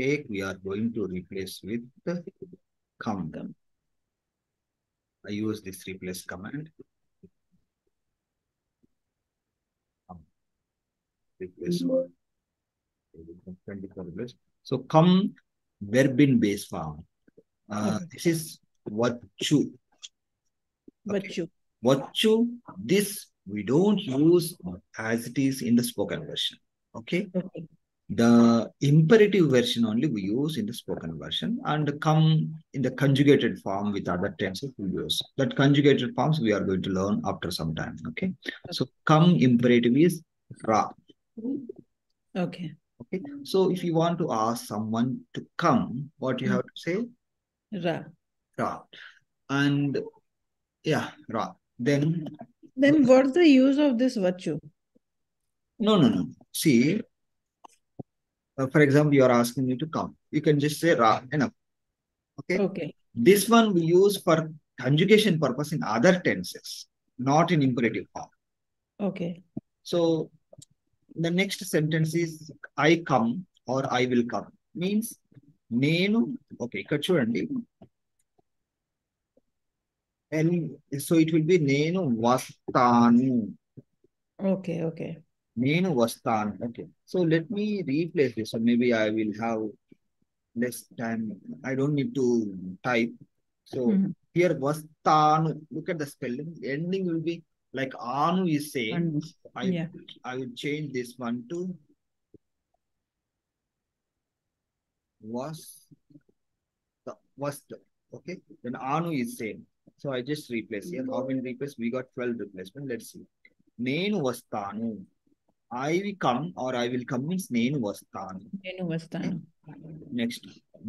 take, we are going to replace with count them. I use this replace command. Replace word. So, come verb in base form. This is vachu. Vachu. Vachu, this we don't use as it is in the spoken version. Okay. Okay. The imperative version only we use in the spoken version, and come in the conjugated form with other tenses we use. That conjugated forms we are going to learn after some time. Okay. So, come imperative is ra. Okay. Okay. So, if you want to ask someone to come, what you have to say? Ra. Ra. And yeah, ra. Then what's the use of this vachu? No. See, for example, you are asking me to come. You can just say ra, enough. Okay. Okay. This one we use for conjugation purpose in other tenses, not in imperative form. Okay. So, the next sentence is I come or I will come. Means, nenu, okay, ikka chudandi. And so it will be nenu vastanu. Okay, okay. Nenu vastanu. Okay. So let me replace this, or maybe I will have less time. I don't need to type. So here vastanu. Look at the spelling. The ending will be like anu is saying. I will change this one to was. Okay. Then anu is saying. So I just replace here. How many replace? We got 12 replacement. Let's see. Nenu vastanu. I will come or I will come means nenu vastanu. Nenu vastanu. Next.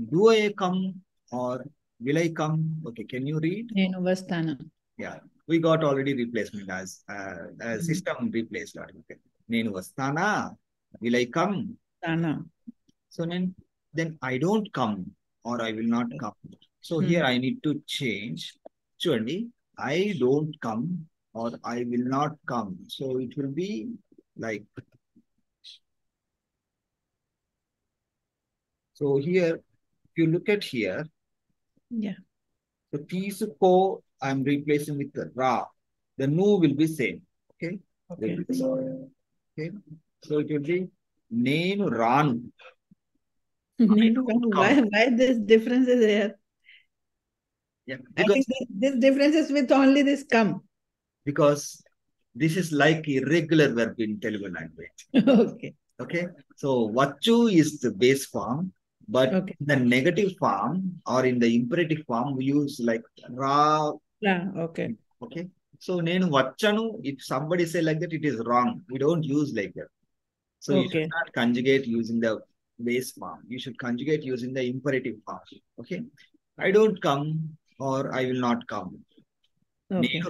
Do I come or will I come? Okay. Can you read? Nenu vastanu. Yeah. We got already replacement as system replaced. Okay. Nenu vastana. Will I come? Vastana. So then I don't come or I will not come. So here I need to change. Actually, I don't come or I will not come. So it will be like, so here, if you look at here, yeah. The piece of ko I'm replacing with the ra. The nu will be same. Okay. Okay. Okay. So it will be nenu ranu. Why this difference is there? Yeah, because this difference is with only this come. Because this is like irregular verb in Telugu language. Okay. Okay. So, vachu is the base form, but in the negative form or in the imperative form, we use like ra. Yeah, okay. Okay. So, nenu vachanu, if somebody say like that, it is wrong. We don't use like that. So, you should not conjugate using the base form. You should conjugate using the imperative form. Okay. I don't come. Or I will not come. Okay.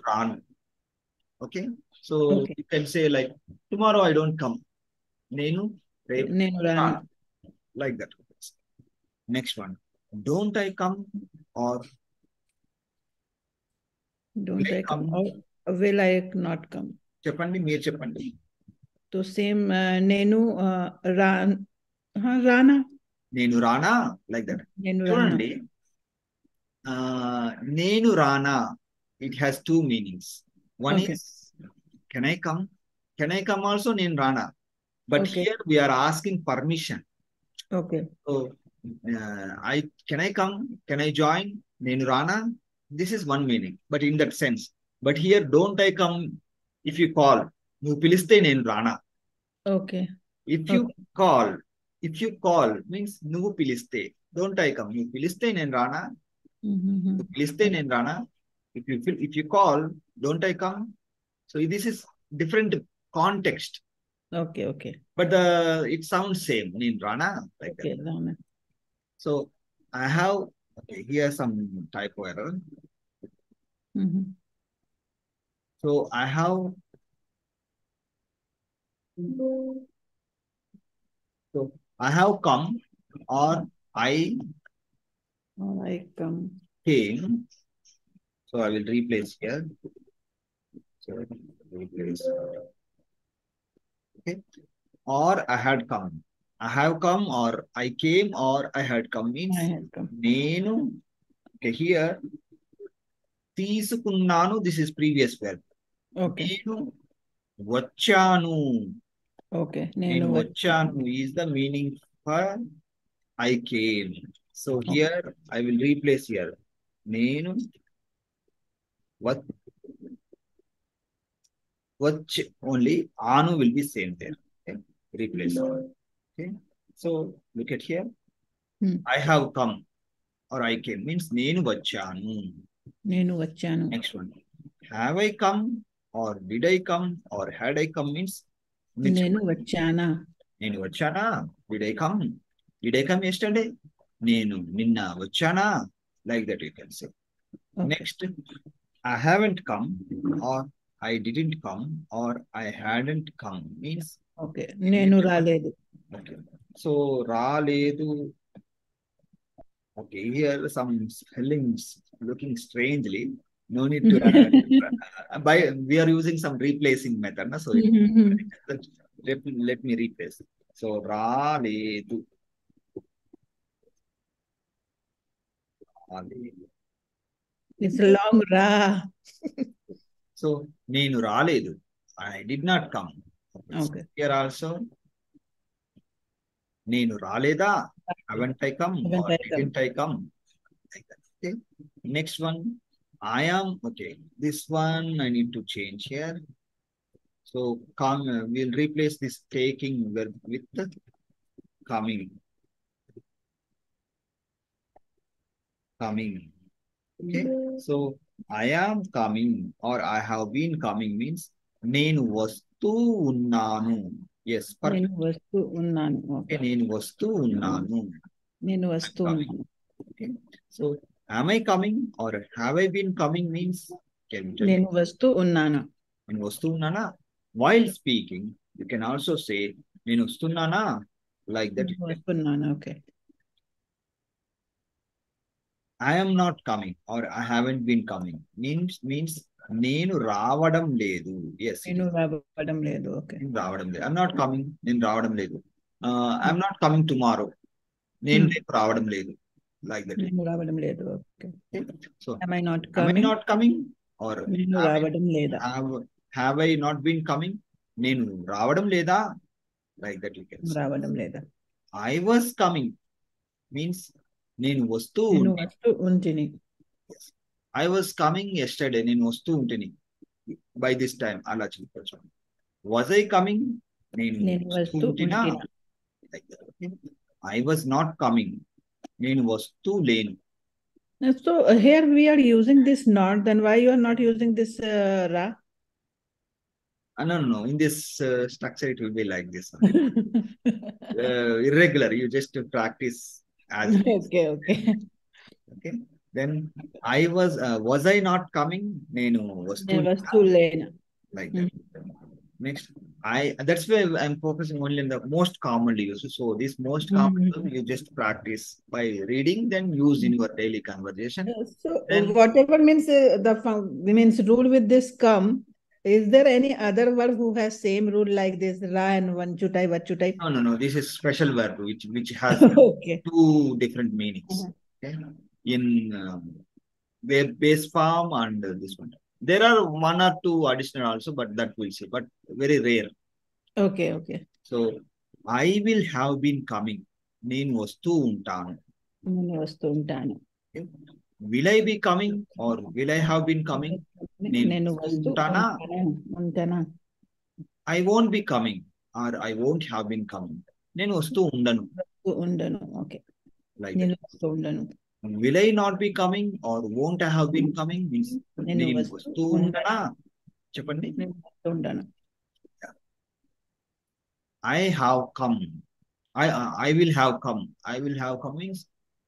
Okay. So you can say like tomorrow I don't come. Nenu, ranu. Like that. Next one. Don't I come or don't I come or will I not come? Chepandi, mere chepandi. So same nenu rana. Nenu rana, like that. Nenu rana. Nenu rana, it has two meanings. One is, can I come? Can I come also? Nenu rana. But here we are asking permission. Okay. So, can I come? Can I join? Nenu rana. This is one meaning, but in that sense. But here, don't I come if you call? Nu piliste nenu rana. Okay. If you call, means nu piliste. Don't I come? Nu piliste nenu rana. Listen and Rana, if you call, don't I come? So this is different context. Okay, okay. But it sounds same in Rana like that. Rana. So I have here some typo error. So I have come or I come. Came. So I will replace here. So replace. Okay. Or I had come. I have come or I came or I had come means I had come. Nenu. Okay, here. Teesukunnanu. This is previous verb. Okay. Nenu vachanu. Okay. Nenu vachanu is the meaning for I came. So okay. Here I will replace here. Nenu what? Vach only anu will be same there. Okay. Replace. Okay. So look at here. I have come or I came means nenu vachanu. Nenu vachanu. Next one. Have I come or did I come or had I come means nenu vachana. Nenu vachana. Did I come? Did I come yesterday? Nenu ninna vachana. Like that you can say. Okay. Next. I haven't come or I didn't come or I hadn't come means okay. Nenu raledu. Okay. So raledu. Okay, here some spellings looking strangely. No need to by we are using some replacing method, na? So let me replace. So raledu. It's a long ra. So, nenu raledu. I did not come. Okay. Here also, nenu raleda. Haven't I come? Haven't or I didn't come. I come? Like that. Okay. Next one, I am. Okay. This one I need to change here. So, come. We'll replace this taking verb with coming. Coming. Okay. So, I am coming or I have been coming means nenu vastu unnanu. Yes, perfect. Nenu vastu unnanu. Okay. Nenu vastu unnanu. Nenu vastu unnanu. Okay. So, am I coming or have I been coming means can you tell me? Nenu vastu unnanu. Nenu vastu unnana. While speaking, you can also say nenu vastu unnana like that. Nenu vastu unnana. Okay. I am not coming or I haven't been coming means nenu raavadam ledu. Yes. Nenu raavadam ledu. Okay. Raavadam ledu. I'm not coming. Nenu raavadam ledu. I'm not coming tomorrow. Nenu raavadam ledu. Like that. Nenu raavadam ledu. Okay. So am I not coming? Am I not coming or nenu raavadam leda. Have I not been coming? Nenu raavadam leda. Like that you can. Raavadam leda. I was coming means nenu vastu untini. Yes. I was coming yesterday. Nenu vastu untini. By this time, ala cheppachu. Was I coming? Nenu vastu untina. Like that. I was not coming. Nenu vastu lenu. So here we are using this not. Then why you are not using this ra? No. In this structure, it will be like this. Irregular. You just practice. As okay. Then I was I not coming? Nenu vastu lena. Like that. Next, that's why I'm focusing only on the most commonly used. So this most common you just practice by reading, then use in your daily conversation. So and whatever means rule with this come. Is there any other verb who has same rule like this? Ra and vanchutai, vachutai? No. This is special verb which has two different meanings. Okay. In their base form and this one. There are one or two additional also, but that we'll see. But very rare. Okay. So, I will have been coming. Nenu vastu untanu. Nenu vastu untanu. Okay. Will I be coming or will I have been coming? Nenu vastu untana. I won't be coming or I won't have been coming. Nenu vastu undanu. Okay. Like that. Will I not be coming or won't I have been coming? Means nenu vastu undana. Cheppandi. Nenu vastu undana. I have come. I will have come. I will have come means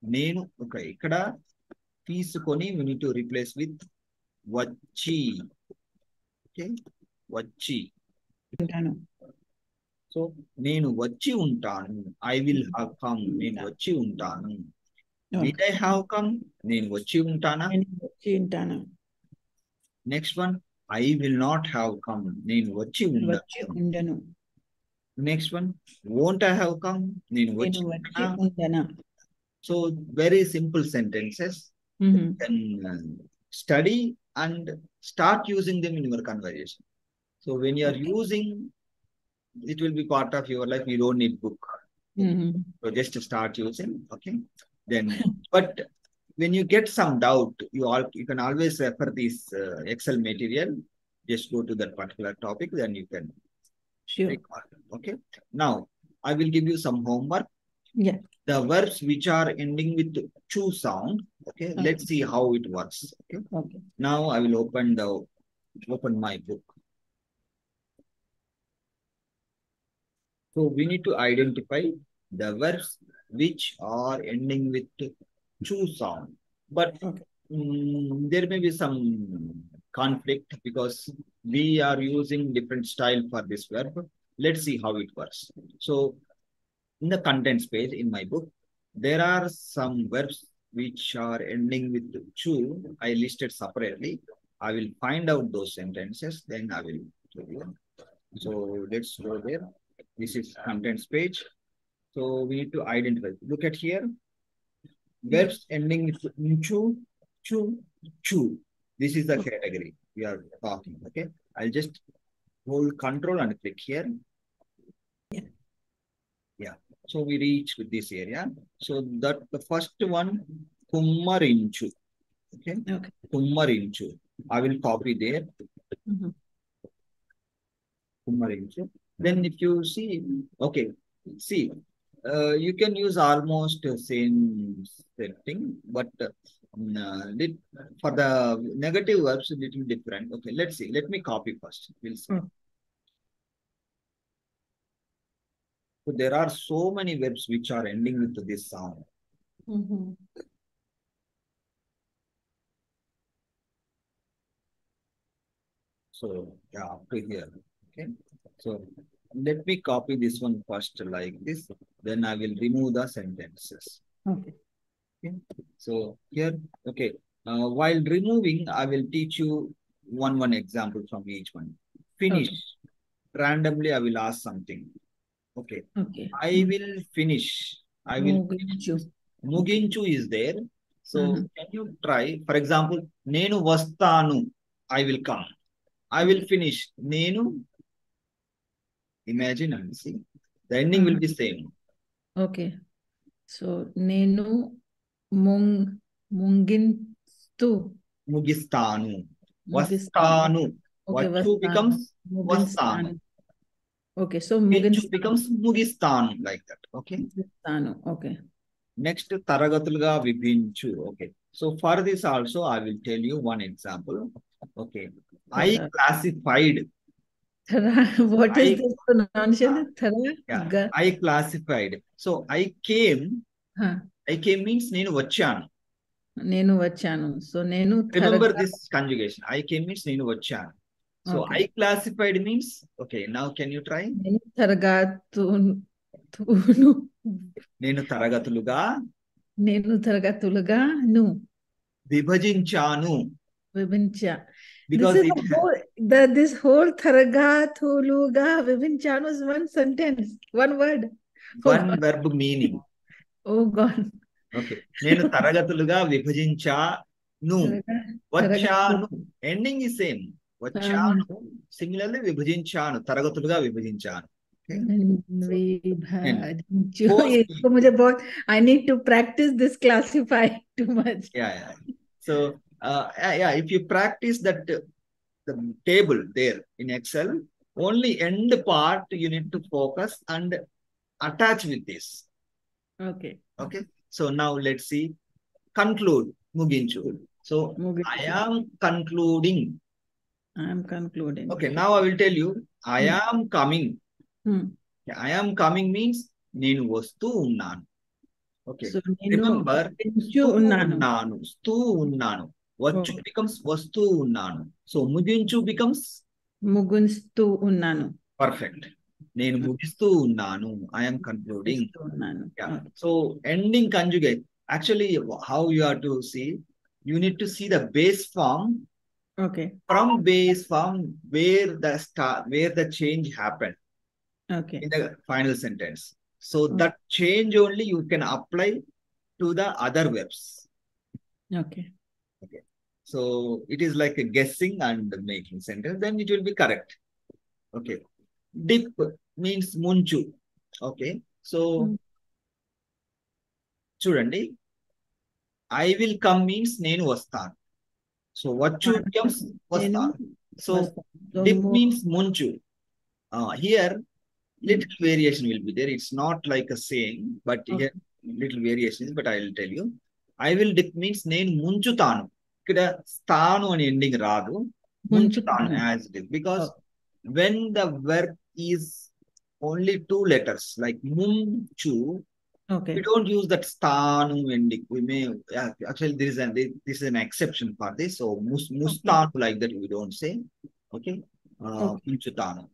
nenu. Okay. Ikkada. Teesukoni we need to replace with vachi. Okay. Vachi. So, nenu vachi untanu. I will have come. Nenu vachi untanu. Did I have come? Nenu vachi untana. Next one. I will not have come. Nenu vachi undanu. Next one, won't I have come? So very simple sentences. You can study and start using them in your conversation. So when you are using, it will be part of your life. You don't need book. So just to start using. Okay. Then, but when you get some doubt, you can always refer this Excel material. Just go to that particular topic, then you can. Sure. Okay. Now, I will give you some homework. Yeah. The verbs which are ending with chu sound. Okay. Okay. Let's see how it works. Okay. Okay. Now I will open my book. So we need to identify the verbs which are ending with chu sound. But okay. There may be some conflict because we are using different style for this verb. Let's see how it works. So in the contents page in my book, there are some verbs which are ending with chu. I listed separately. I will find out those sentences. Then I will show you. So let's go there. This is contents page. So we need to identify. Look at here. Verbs ending with chu, chu, chu. This is the category we are talking. Okay. I'll just hold control and click here. Yeah. Yeah. So we reach with this area. So that the first one, kummarinchu. Okay. Okay. Kummarinchu. I will copy there. Kummarinchu. Then if you see, okay, see, you can use almost the same thing, but for the negative verbs, a little different. Okay, let's see. Let me copy first. We'll see. So there are so many verbs which are ending with this sound. So, yeah, up to here. Okay. So, let me copy this one first like this. Then I will remove the sentences. Okay. Okay. So here, okay. While removing, I will teach you one example from each one. Finish. Okay. Randomly, I will ask something. Okay. Okay. I will finish. I will Muginchu. Muginchu is there. So can you try? For example, Nenu Vastanu. I will come. I will finish. Nenu. Imagine and see. The ending will be same. Okay. So, Nenu Munginstu. Mugistanu. Vastanu. Okay, Vastu becomes Vastanu. Okay. So, Muginstu becomes Mugistanu. Like that. Okay. Mugistanu. Okay. Next, Taragatulga Vibhinchu. Okay. So, for this also, I will tell you one example. Okay. I classified. What is this pronunciation? Yeah, I classified. So I came. I came means Nenu Vachanu. Nenu Vachanu. So Nenu. Remember this conjugation. I came means Nenu Vachanu. So okay. I classified means. Okay, now can you try? Nenu Tharagatulu. Nenu Tharagatuluga. Nenu Tharagatuluga. Nu. Vibhajinchanu. Vibhincha. Because this whole Tharaga, Thuluga, Vibhinchanu is one sentence, one word. One verb meaning. Oh God. Okay. Nenu Tharaga, Thuluga, Vibhincha, Nu. Vachanu. Ending is same. Vachanu. Similarly, Vibhinchanu. Tharaga, Thuluga, Vibhinchanu. I need to practice this classify too much. Yeah. So, if you practice that the table there in Excel, only end part you need to focus and attach with this. Okay. Okay. So now let's see. Conclude. Muginchu. So Muginchu. I am concluding. I am concluding. Okay. Now I will tell you. I am coming. I am coming means Nenu Vastu Unnanu. Okay. So, remember. Stu unnanu. Vachu becomes Vastu Unnanu. So, Muginchu becomes? Mugunstu Unnanu. Perfect. Nenu Mugistu Unnanu. I am concluding. Yeah. Okay. So, ending conjugate. Actually, how you are to see, you need to see the base form. Okay. From base form, where the change happened. Okay. In the final sentence. So that change only you can apply to the other verbs. Okay. Okay. So it is like a guessing and making sentence. Then it will be correct. Okay. Dip means munchu. Okay. So chudandi. I will come means nenu vastan. So vachu becomes vastan. So dip means munchu. Here, little variation will be there. It's not like a saying, but here little variations, but I will tell you. I will dip means nenu munchutanu. Ikkada sthanu ani ending raadu. Munchutanu as dip. Because when the verb is only two letters, like munchu, we don't use that sthanu ending. We may, actually, this is an exception for this. So, mustanu like that, we don't say. Okay. Munchutanu.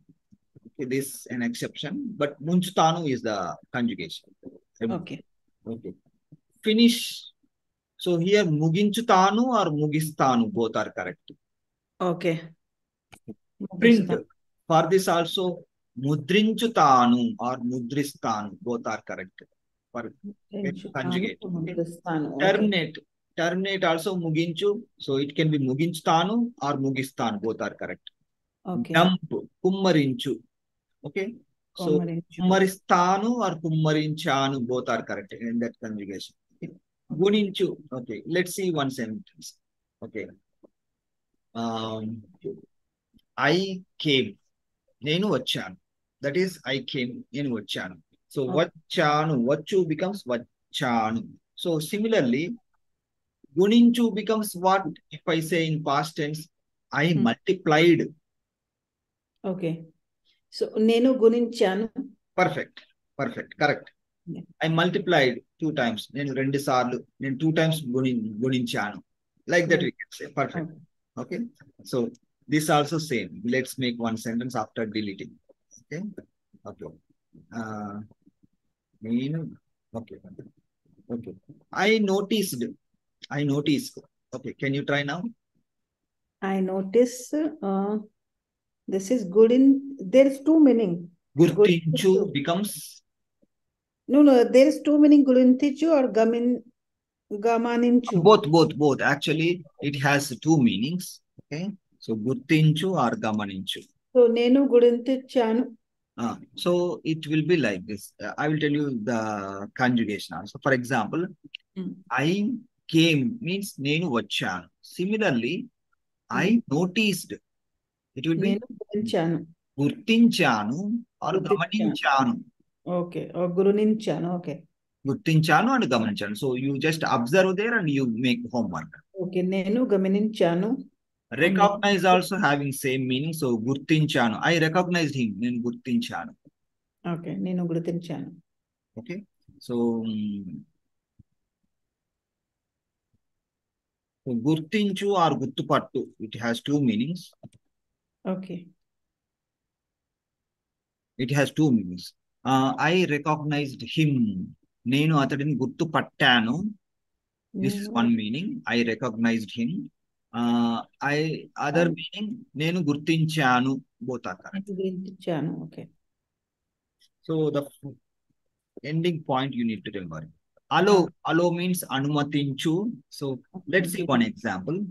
This is an exception, but Munchutanu is the conjugation. Okay. Okay. Finish. So here Muginchutanu or Mugistanu both are correct. Okay. Print. For this also Mudrinchutanu or Mudristanu both are correct. For conjugate. Terminate. Terminate also Muginchu. So it can be Muginchutanu or Mugistanu both are correct. Okay. Dump. Kummarinchu. Okay, so Kummaristanu or Kummarinchanu both are correct in that conjugation. Guninchu. Okay, let's see one sentence. Okay. I came. Nenu vachanu. That is, I came. Nenu vachanu. So vachanu. Vachu becomes vachanu. So similarly, guninchu becomes what? If I say in past tense, I multiplied. Okay. So, nenu guninchanu. Perfect. Perfect. Correct. Yeah. I multiplied two times. Nenu rendu saarlu. Nenu two times guninchanu. Like that we can say. Perfect. Okay. So, this also same. Let's make one sentence after deleting. Okay. Okay. Nenu. Okay. Okay. I noticed. I noticed. Okay. Can you try now? I notice. This is good in, there is two meaning. Gurtinchu becomes? No, there is two meaning, Gurintichu or Gamaninchu. Both. Actually, it has two meanings. Okay. So, Gurtinchu or Gamaninchu. So, Nenu Gurintichanu. So, it will be like this. I will tell you the conjugation also. For example, I came means Nenu Vachanu. Similarly, I noticed. It will be Gurtinchanu or Gamaninchanu. Okay, or Guruninchanu. Okay. Gurtinchanu and Gamaninchanu. So you just observe there and you make homework. Okay, Nenu Gamaninchanu. Recognize also having same meaning. So Gurtinchanu. I recognized him. Nenu Gurtinchanu. Okay, Nenu Gurtinchanu. Okay, so Gurtinchu or Guttupattu. It has two meanings. Okay. It has two meanings. I recognized him. Nenu atadini guttu pattanu. This is one meaning. I recognized him. Other meaning, Nenu gurtinchanu. Both are correct. Okay. So the ending point you need to remember. Allo means anumatinchu. So let's see one example.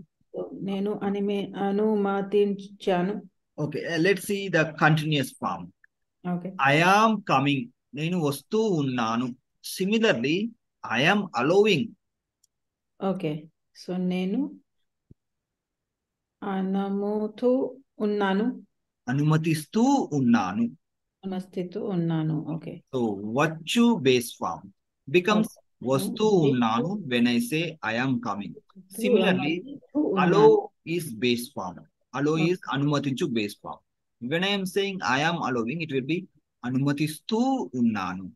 Nenu anumatinchanu. Okay, let's see the continuous form. Okay. I am coming. Nenu vastu unnanu. Similarly, I am allowing. Okay. So, Nenu anamutu unnanu. Anumatistu unnanu. Anumatistu unnanu. Okay. So, vachu base form becomes vastu unnanu when I say I am coming. Similarly, allow is base form. Allow is anumatinchu base form. When I am saying I am allowing, it will be anumatistu unnanu.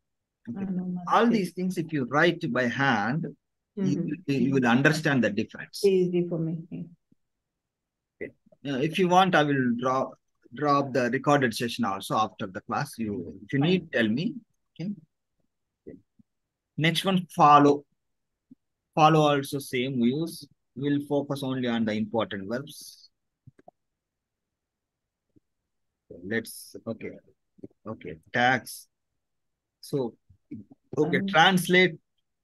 Okay. All these things, if you write by hand, you will understand the difference. Easy for me. Okay. Now, if you want, I will draw up the recorded session also after the class. If you need, tell me. Okay. Okay. Next one, follow. Follow also same views. We'll focus only on the important verbs. Let's, okay. Okay, tax. So, okay, translate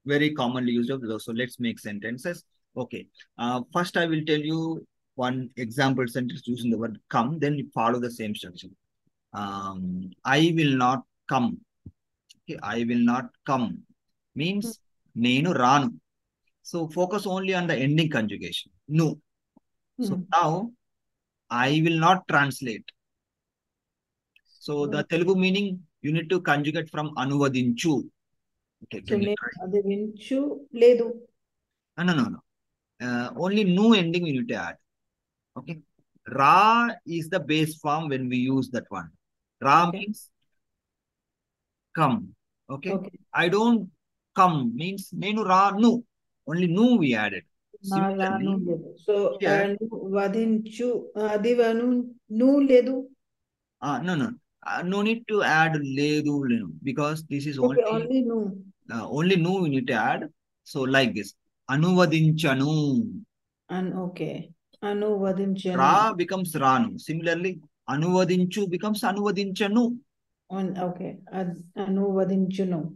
very commonly used. So let's make sentences. Okay, first I will tell you one example sentence using the word come. Then you follow the same structure. I will not come. Okay, I will not come means nenu ranu. So focus only on the ending conjugation. No. So now I will not translate. So the Telugu meaning you need to conjugate from anuvadinchu. Okay, so ledu. No. Only new ending we need to add. Okay. Ra is the base form when we use that one. Ra means come. Okay? I don't come means nenu ra nu. Only nu we added. So vadinchu adivanu nu ledu. No need to add ledu because this is only nu. Only nu we need to add. So like this. Anuvadinchanu. Anuvadinchanu. Ra becomes ranu. Similarly, anuvadinchu becomes anuvadinchanu. Anuvadinchanu.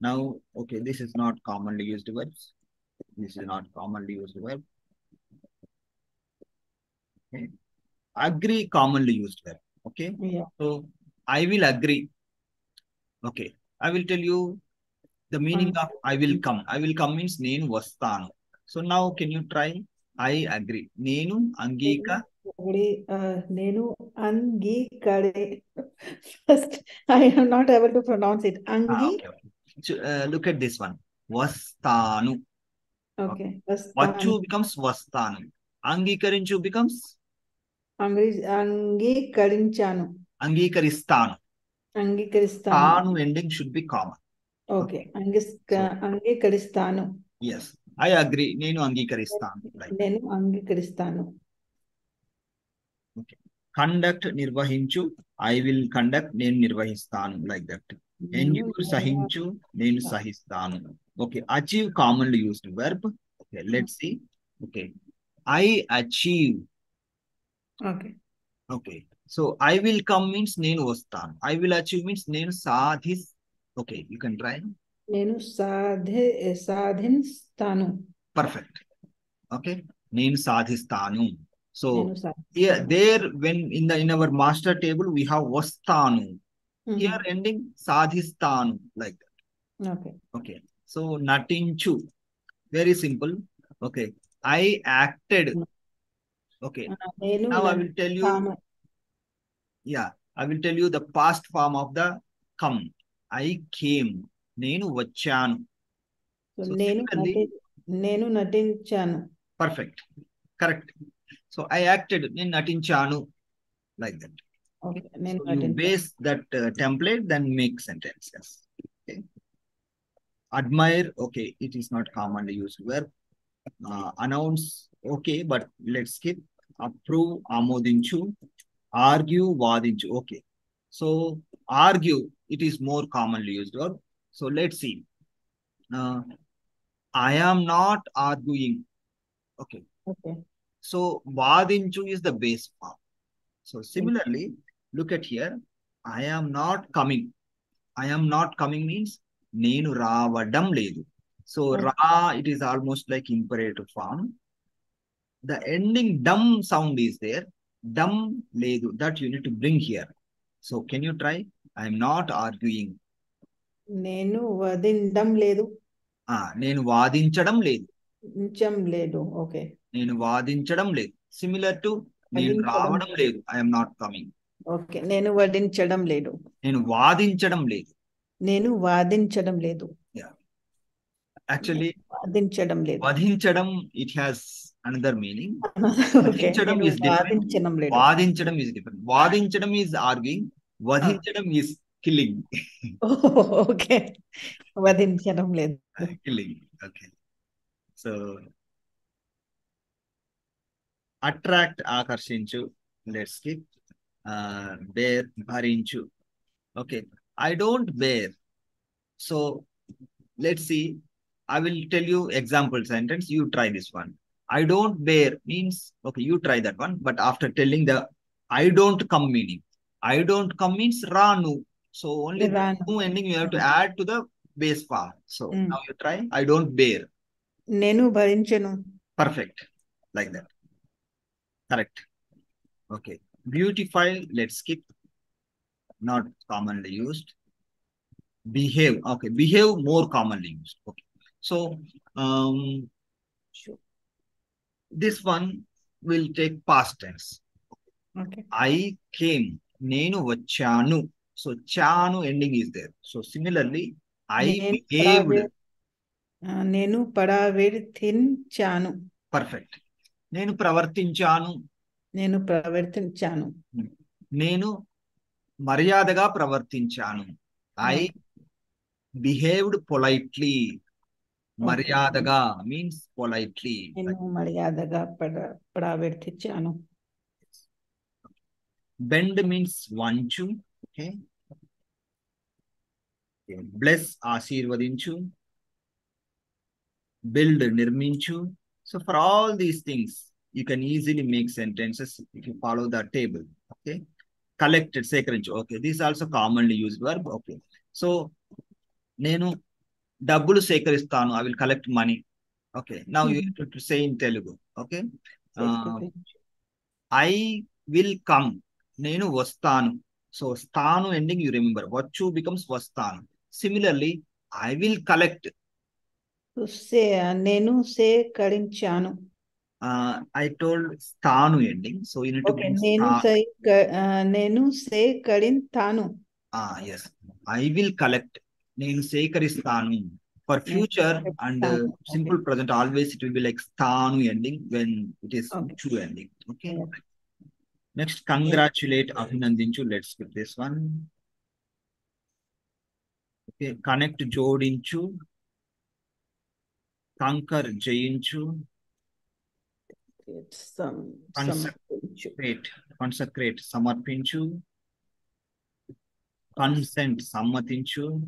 Now, this is not commonly used verbs. This is not commonly used verb. Okay. Agree commonly used verb. Okay. Yeah. So, I will agree. Okay. I will tell you the meaning of I will come. I will come means nenu vastanu. So now can you try? I agree. Nenu angika. Nenu angikare. First, I am not able to pronounce it. Angi. So, look at this one. Vastanu. Okay. Vachu becomes vastanu. Angikarinchu becomes? Angikarinchanu. Angikaristanu. Stanu ending should be common. Okay. Angikaristanu. Yes. I agree. Nenu angikaristanu. Nenu angikaristanu. Okay. Conduct nirvahinchu. I will conduct. Nenu nirvahistanu. Like that. Nenu sahinchu. Nenu sahistanu. Okay. Achieve commonly used verb. Okay. Let's see. Okay. I achieve. Okay. Okay. So I will come means nenu vastanu. I will achieve means nenu sadhistanu. Okay, you can try. Nenu sadhistanu. Perfect. Okay. Nenu sadhistanu. So yeah, there when in our master table we have vastanu. Here ending sadhistanu like that. Okay. Okay. So natinchu. Very simple. Okay. I acted. Okay. Now I will tell you. Yeah, I will tell you the past form of the come. I came. Nenu vachanu. So nenu natinchanu. Perfect. Correct. So I acted. Nenu natinchanu. Like that. Okay. So you base that template, then make sentences. Okay. Admire. Okay. It is not commonly used verb. Announce. Okay. But let's skip. Approve. Amodinchu. Argue. Vadinchu. Okay. So argue, it is more commonly used verb. So let's see. I am not arguing. Okay. Okay. So vadinchu is the base form. So similarly, look at here. I am not coming. I am not coming means nenu ravadam ledu. So ra, it is almost like imperative form. The ending dum sound is there. Dam ledu. That you need to bring here. So can you try? I am not arguing. Nenu vadindam ledu. Nenu vadinchadam ledu. Incham ledu. Okay. Nenu vadinchadam ledu. Similar to nenu ravadam ledu. I am not coming. Okay. Nenu vadinchadam ledu. Nenu vadinchadam ledu. Nenu vadinchadam ledu. Yeah. Actually, vadinchadam ledu. Vadinchadam, it has another meaning. Vadinchadam is different. Vadinchadam is different. Vadinchadam is arguing. Vadinchadam is killing. Okay. Vadinchadam ledu. Killing. Okay. So, attract akarshinchu. Let's skip. Bear bharinchu. Okay. I don't bear. So, let's see. I will tell you example sentence. You try this one. I don't bear means, okay, you try that one, but after telling the I don't come meaning. I don't come means Ranu. So only the nu ending you have to add to the base part. So now you try. I don't bear. Nenu bharinchanu. Perfect. Like that. Correct. Okay. Beautify. Let's skip. Not commonly used. Behave. Okay. Behave more commonly used. Okay. So this one will take past tense. Okay. I came. Nenu vachanu. So chanu ending is there. So similarly, I behaved. Nenu pravartinchanu. Perfect. Nenu pravartinchanu. Nenu pravartinchanu. Nenu maryadaga pravartinchanu. I behaved politely. Maryadaga means politely. Nenu maryadaga pravartinchanu. Bend means vanchu. Okay. Bless Asirvadinchu. Build Nirminchu. So for all these things, you can easily make sentences if you follow the table. Okay. Collected Sekrinchu. Okay. This is also commonly used verb. Okay. So Nenu Dabbulu Sekaristanu. I will collect money. Okay. Now you have to say in Telugu. Okay. I will come. Nenu Vastanu. So sthanu ending you remember. Vachu becomes vasthanu. Similarly, I will collect. So say nenu se karinchanu. I told sthanu ending. So you need to bring nenu se karintanu. Ah yes. I will collect. Nenu se karistanu. For future and simple present, always it will be like sthanu ending when it is chu ending. Okay. Yeah. Next, congratulate Abhinandinchu. Let's skip this one. Okay, connect Jodinchu. Conquer Jayinchu. Consecrate. Consecrate Samarpinchu. Consent Sammatinchu.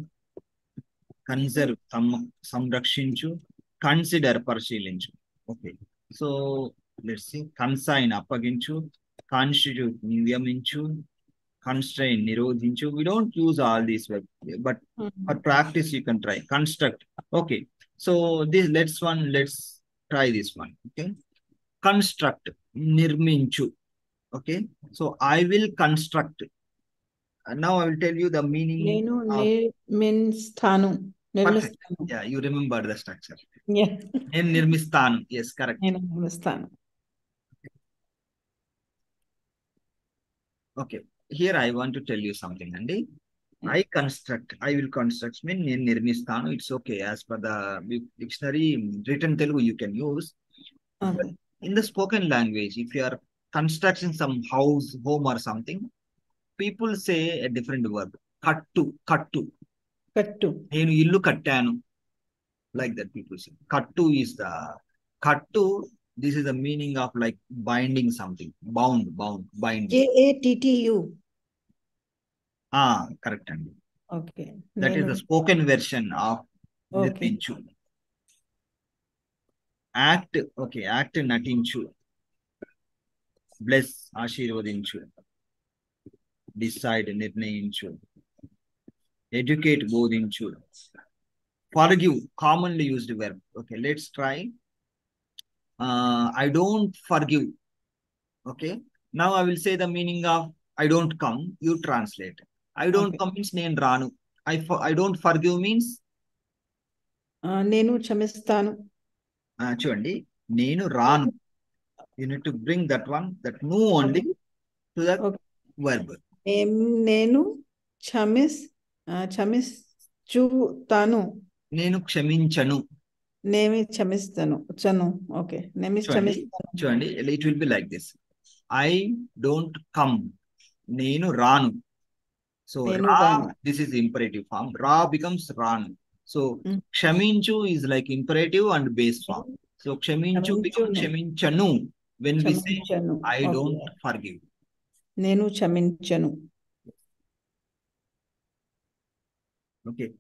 Conserve Samrakshinchu. Consider Parsilinchu. Okay. So let's see. Consign Appaginchu. Constitute Niyamichu, constrain Nirodhinchu. We don't use all these verbs, but for practice you can try. Construct. Okay. So this let's try this one. Okay. Construct Nirminchu. Okay. So I will construct. And now I will tell you the meaning. Nenu Nirmistanu. Yeah, you remember the structure. Yeah. Nen Nirmistanu. Yes, correct. Nen Nirmistanu. Okay, here I want to tell you something, Andy. I construct, I will construct, mean nirmistanu, it's okay. As per the dictionary, written Telugu, you can use. In the spoken language, if you are constructing some house, home or something, people say a different word. Kattu, kattu. Kattu. Nenu illu kattanu. Like that people say. Kattu is the, kattu. This is the meaning of like binding something. Bound, bound, binding. J-A-T-T-U. Ah, correct. Okay. That is the spoken version of Nirminchu. Act, okay, act Natinchu. Bless Ashirvadinchu. Decide Nirnayinchu. Educate Bodhinchu. Forgive, commonly used verb. Okay, let's try. I don't forgive. Okay. Now I will say the meaning of I don't come. You translate. I don't come means Nen Ranu. I don't forgive means? Nenu Chamistanu. Actually, Nenu Ranu. You need to bring that one, that nu only to that verb. Nenu Chamis Chamistu Tanu. Nenu Chaminchanu. Name is Chamistanu. Chanu. Okay. Name is Chamistanu. It will be like this. I don't come. Nenu Ranu. So Nenu Ra, this is imperative form. Ra becomes Ranu. So Kshaminchu is like imperative and base form. So Kshaminchu becomes Kshaminchanu. When we say I don't forgive. Nenu Chaminchanu. Okay.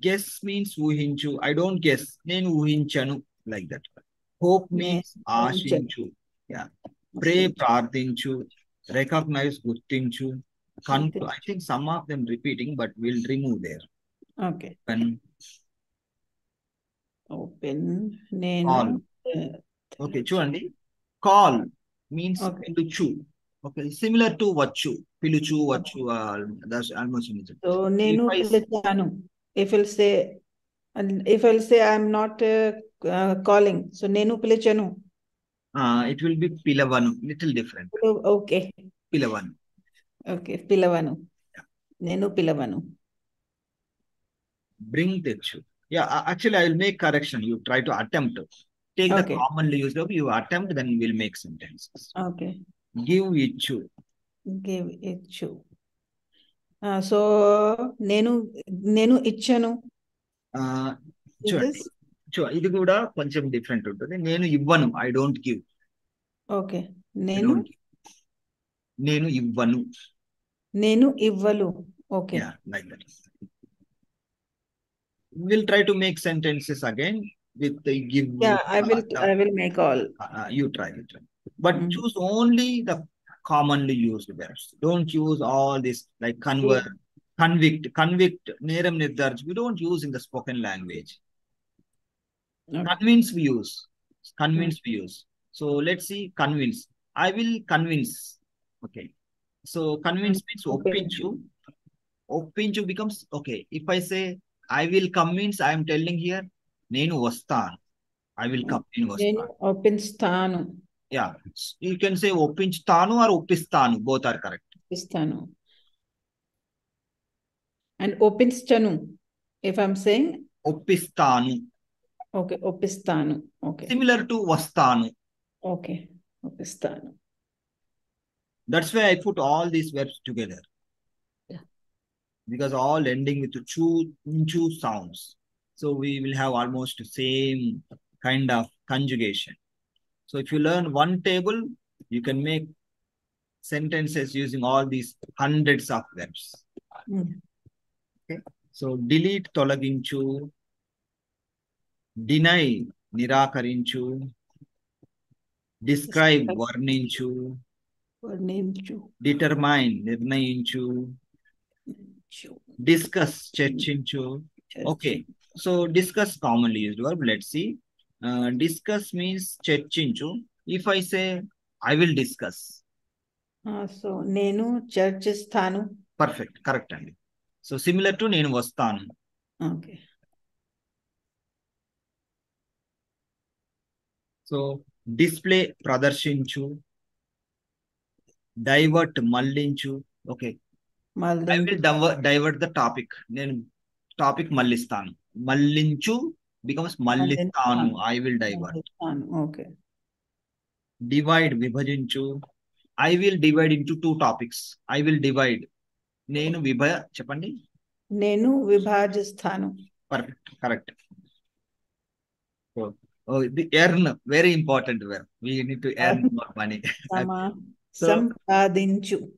Guess means Uhinchu. I don't guess. Nenu Uhinchanu. Like that. Hope means Ashinchu. Yeah. Pray Prarthinchu. Recognize Guttinchu. I think some of them repeating, but we'll remove there. Okay. Open. Call. Okay, chudandi. Call means okay. Piluchu. Okay, similar to vachu. Piluchu, vachu, that's almost similar. So, nenu pilichanu. If I'll say I'm not calling, so nenu pilichanu. It will be pilavanu, little different. Okay. Pilavanu. Okay, pilavanu. Yeah. Nenu pilavanu. Bring techu. Yeah, actually, I will make correction. You try to attempt. Take okay. The commonly used verb. You attempt, then you will make sentences. Okay. Give ichu. Give ichu. So, nenu ichanu. This kuda koncham different. Nenu ivvanu. I don't give. Okay. Nenu. Nenu ivvanu. Nenu ivvalu. Okay. Yeah, like that. We'll try to make sentences again with the give. Yeah, I will make all. You try it. But choose only the commonly used verbs. Don't use all this like convert, convict, neram nirdarj. We don't use in the spoken language. Okay. Convince we use. Convince we use. So let's see. Convince. I will convince. Okay. So convince means oppinchu. Oppinchu becomes okay. If I say I will convince, I am telling here, nenu vastan. I will come in vastan. Yeah. You can say opinstanu or opistanu. Both are correct. Opistanu. And opinstanu. If I'm saying opistanu. Okay. Opistanu. Okay. Similar to vastanu. Okay. Opistanu. That's why I put all these verbs together. Because all ending with chu sounds. So we will have almost the same kind of conjugation. So if you learn one table, you can make sentences using all these hundreds of verbs. Okay. So delete tolaginchu, deny nirakarinchu, describe varninchu, determine nirnayinchu. Discuss churchinchu. Okay, so discuss commonly used verb. Let's see. Discuss means churchinchu. If I say I will discuss. So nenu churchistanu. Perfect, correct. So similar to nenu vastanu. Okay. So display pradarshinchu. Divert mallinchu. Okay. I will divert the topic. Then topic Mallistanu. Mallinchu becomes Mallistanu. I will divert. Okay. Divide Vibhajinchu. I will divide into two topics. I will divide. Nenu Vibha Chapandi. Nenu Vibhajisthanu. Perfect. Correct. Oh, the earn. Very important verb. We need to earn more money. So, Sampadinchu.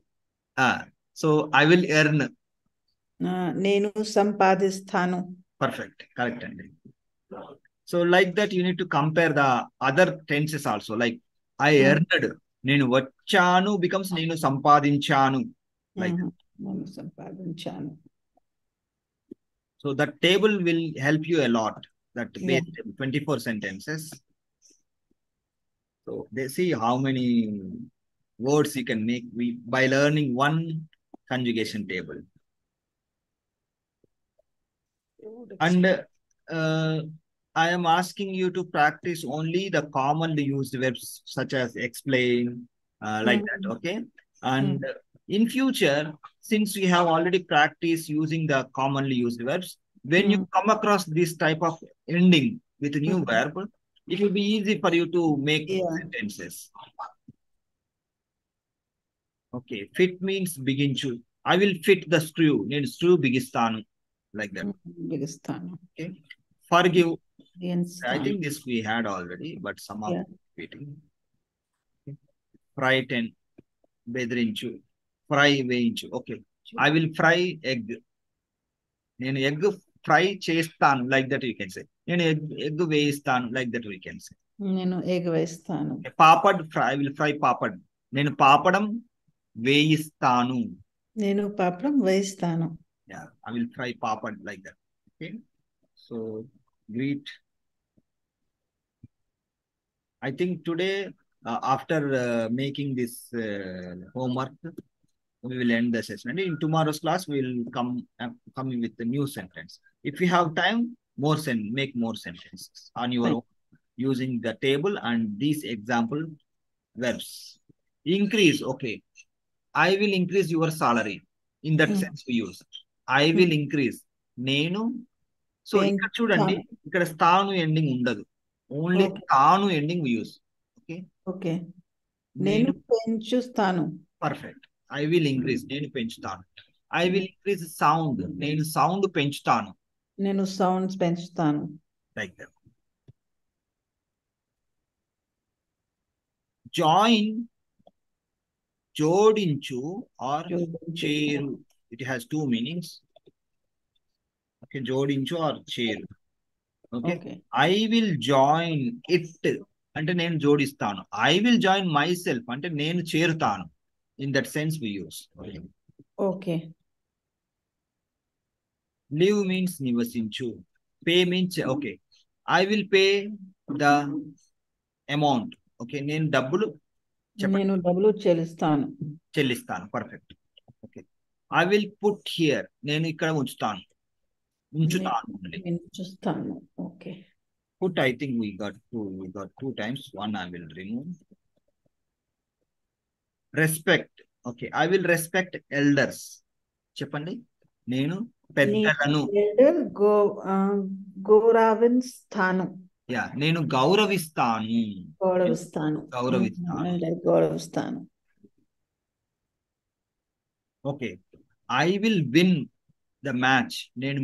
So, I will earn. Nenu sampadisthanu. Perfect. Correct. So, like that, you need to compare the other tenses also. Like, I earned. Nenu vachanu becomes nenu sampadinchanu. Like nenu sampadinchanu. So, that table will help you a lot. That 24 sentences. So, they see how many words you can make by learning one conjugation table. And I am asking you to practice only the commonly used verbs such as explain, like that, okay? And in future, since we have already practiced using the commonly used verbs, when you come across this type of ending with a new verb, it will be easy for you to make sentences. Okay, fit means begin to. I will fit the screw. Nenu screw bigistanu. Like that. Bigistanu. Okay. Forgive. I think this we had already, but some are repeating. Okay. Frighten. Bedrinchu. Fry veinchu. Okay. I will fry egg. Nenu egg fry chestanu. Like that you can say. Nenu egg veistanu. Like that we can say. Nenu egg veistanu. Papad fry. I will fry papad. Nenu papadam. Veistanu. నేను పాపడం వేస్తాను. Yeah, I will try papad like that. Okay. So greet. I think today after making this homework, we will end the session. And in tomorrow's class, we will come with a new sentence. If you have time, make more sentences on your own using the table and these example verbs. Increase. Okay. I will increase your salary. In that sense, we use I will increase. Nenu. So, ikkada chudandi, ikkada stanu ending undadu. Only stanu ending we use. Okay. Okay. Nenu penchustanu. Perfect. I will increase. Nenu penchustanu. I will increase sound. Nenu sound penchustanu. Nenu sounds penchustanu. Like that. Join. Jodinchu or cheru. It has two meanings. Okay, jodinchu or cheru. Okay. Okay. I will join it. Ante nenu jodistanu. I will join myself. Ante nenu cherutanu. In that sense we use. Okay. Okay. Live means nivasinchu. Pay means okay. I will pay the amount. Okay. Nenu double. నేను డబ్బులు చెల్లిస్తాను. Perfect. Okay. I will put here. నేను ఇక్కడ ఉంచుతాను. Okay. Put I think we got 2 times. One I will remove. Respect. Okay. I will respect elders. చెప్పండి. నేను పెద్దలను గౌరవిస్తాను. యా, నేను గౌరవిస్తాను. Okay. I will win the match. నేను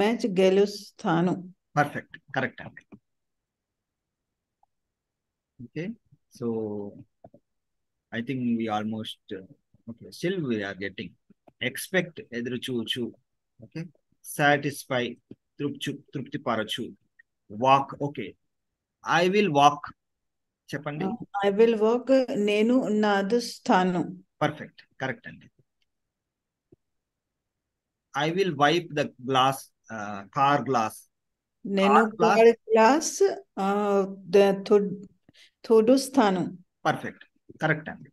మ్యాచ్ గెలుస్తాను. పర్ఫెక్ట్. కరెక్ట్ అండి. Okay. So I think we almost okay. Still we are getting expect ఎదురు చూచు. ఓకే. సాటిస్ఫై తృప్తి పరచు. Walk. Okay. I will walk. చెప్పండి. I will walk. నేను నడుస్తాను. పర్ఫెక్ట్. కరెక్ట్ అండి. I will wipe the glass. Car glass. నేను car glass తుడుస్తాను. పర్ఫెక్ట్. కరెక్ట్ అండి.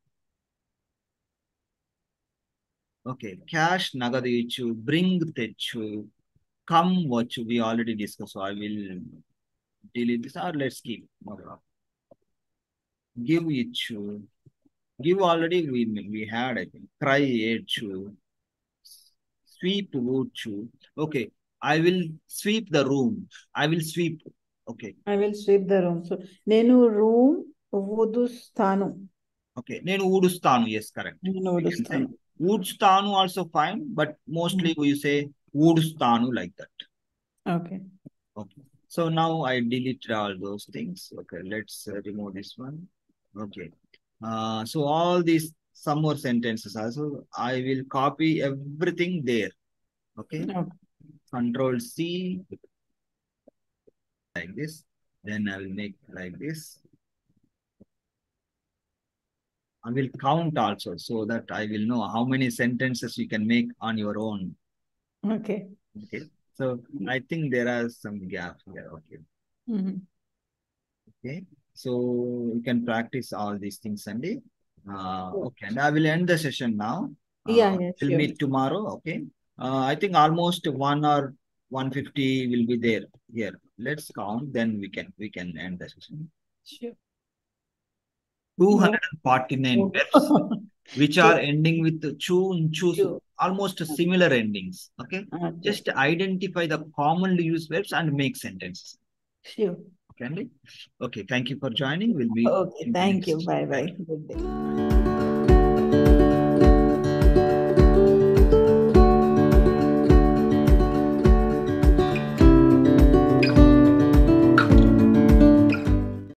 ఓకే. క్యాష్ నగదు ఇచ్చు. బ్రింగ్ తెచ్చు. Come watch, we already discussed, so I will delete this or let's keep. Give it to. Give already we had, I think. Cry it to. Sweep wood to. Okay. I will sweep the room. I will sweep. Okay. I will sweep the room. So, Nenu room Udustanu. Okay. Nenu Udustanu. Yes, correct. Nenu Udustanu. Udustanu also fine, but mostly we say Udustanu like that. Okay. Okay. So now I deleted all those things. Okay. Let's remove this one. Okay. So all these some more sentences also. I will copy everything there. Okay. Okay. Control C. Like this. Then I will make like this. I will count also so that I will know how many sentences you can make on your own. Okay. Okay. So I think there are some gaps here. Okay. Okay. So you can practice all these things, Sunday. Okay. And I will end the session now. We'll meet tomorrow. Okay. I think almost 1 or 150 will be there. Here. Let's count. Then we can end the session. Sure. 249 verbs, which are ending with chu and chu. Almost similar endings. Okay? Okay. Just identify the commonly used verbs and make sentences. Sure. Okay. Okay. Thank you for joining. We'll be. Okay. Thank you. Bye. Bye. Good day.